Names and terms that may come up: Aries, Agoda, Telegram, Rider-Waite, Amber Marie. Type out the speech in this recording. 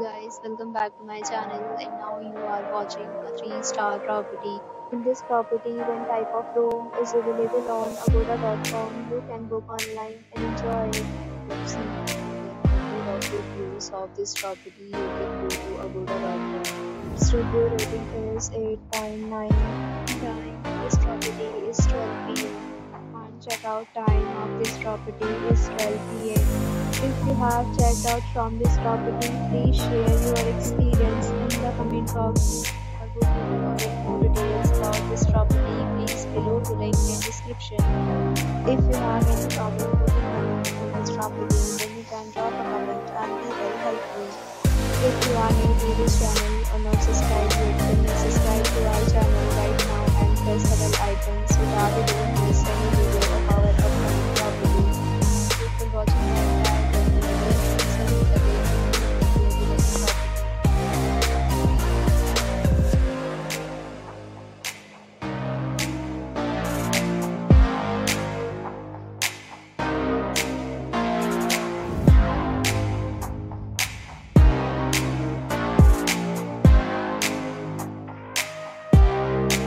Guys, welcome back to my channel, and now you are watching a 3-star property. In this property, one type of room is available on Agoda.com. You can book online and enjoy it. Let's see the reviews of this property. You can go to Agoda.com. Its review rating is 8.9. This property is 12 PM. Check-out time of this property is 12 PM. If you have checked out from this property, please share your experience in the comment box. For more details about this property, please below the link in description. If you have any problem with this property, then you can drop a comment and be very helpful. If you are new to this channel or not subscribed yet, then subscribe to our channel right now and press the bell icon so that you don't miss any video.